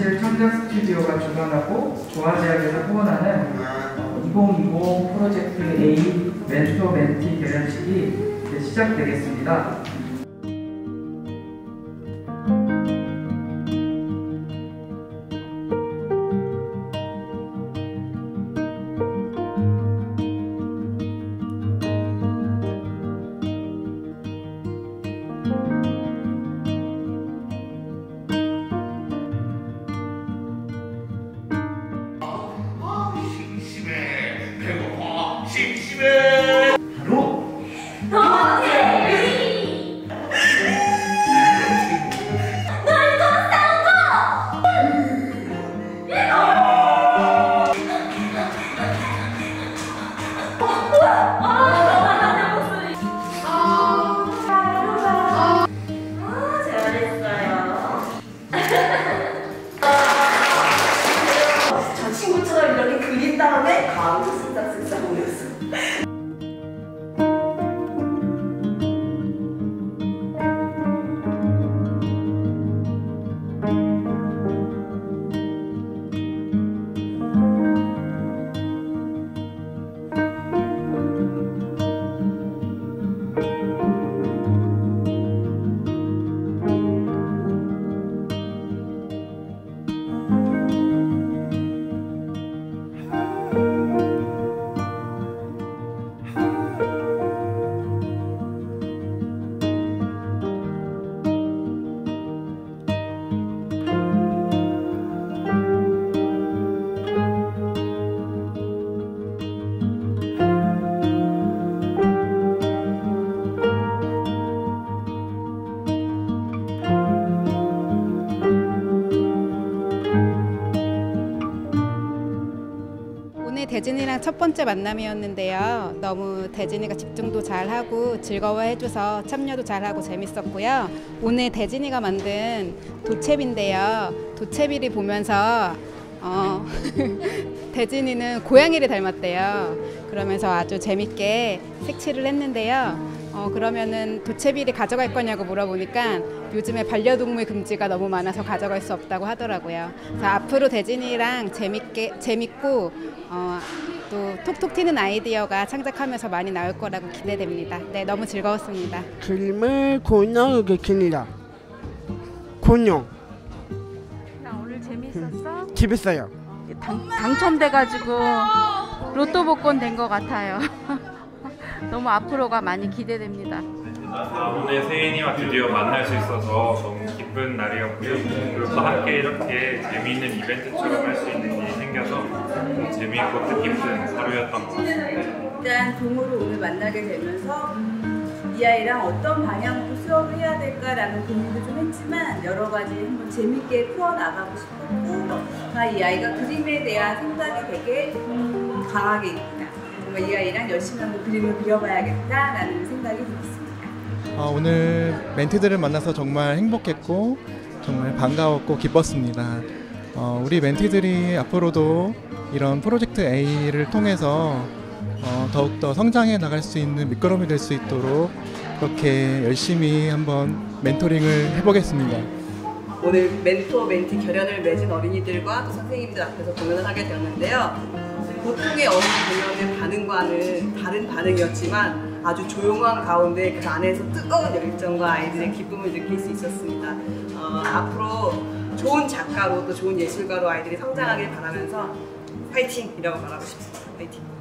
사무실 창작 스튜디오가 주관하고 조화제약에서 후원하는 2020 프로젝트 A 멘토 멘티 결연식이 이제 시작되겠습니다. 바로 도깨비! 널도 싸운 거! 잘했어요. 저 친구처럼 이렇게 그린 다음에 가운데 쓴다 올렸어. 대진이랑 첫 번째 만남이었는데요. 너무 대진이가 집중도 잘하고 즐거워해줘서 참여도 잘하고 재밌었고요. 오늘 대진이가 만든 도채비인데요. 도채비를 보면서 대진이는 고양이를 닮았대요. 그러면서 아주 재밌게 색칠을 했는데요. 그러면은 도채비를 가져갈 거냐고 물어보니까 요즘에 반려동물 금지가 너무 많아서 가져갈 수 없다고 하더라고요. 그래서 앞으로 대진이랑 재밌고 또 톡톡 튀는 아이디어가 창작하면서 많이 나올 거라고 기대됩니다. 네, 너무 즐거웠습니다. 그림을 곤룡에게 깁니다. 곤룡. 나 오늘 재밌었어? 재밌어요. 당첨돼가지고 로또 복권 된 것 같아요. 너무 앞으로가 많이 기대됩니다. 오늘 세인이와 드디어 만날 수 있어서 너무 기쁜 날이었고요. 그리고 또 함께 이렇게 재미있는 이벤트처럼 할 수 있는 일이 생겨서 재미있고 뜻깊은 하루였던 것 같습니다. 일단 동호를 오늘 만나게 되면서 이 아이랑 어떤 방향으로 수업을 해야 될까라는 고민도 좀 했지만 여러 가지 한번 재미있게 풀어나가고 싶었고 이 아이가 그림에 대한 생각이 되게 강하게 있구나. 이 아이랑 열심히 한번 그림을 그려봐야겠다라는 생각이 들었습니다. 오늘 멘티들을 만나서 정말 행복했고 정말 반가웠고 기뻤습니다. 우리 멘티들이 앞으로도 이런 프로젝트 A를 통해서 더욱더 성장해 나갈 수 있는 밑거름이 될 수 있도록 그렇게 열심히 한번 멘토링을 해보겠습니다. 오늘 멘토 멘티 결연을 맺은 어린이들과 또 선생님들 앞에서 공연을 하게 되었는데요. 보통의 어린이 공연의 반응과는 다른 반응이었지만 아주 조용한 가운데 그 안에서 뜨거운 열정과 아이들의 기쁨을 느낄 수 있었습니다. 앞으로 좋은 작가로 또 좋은 예술가로 아이들이 성장하길 바라면서 파이팅이라고 말하고 싶습니다. 파이팅!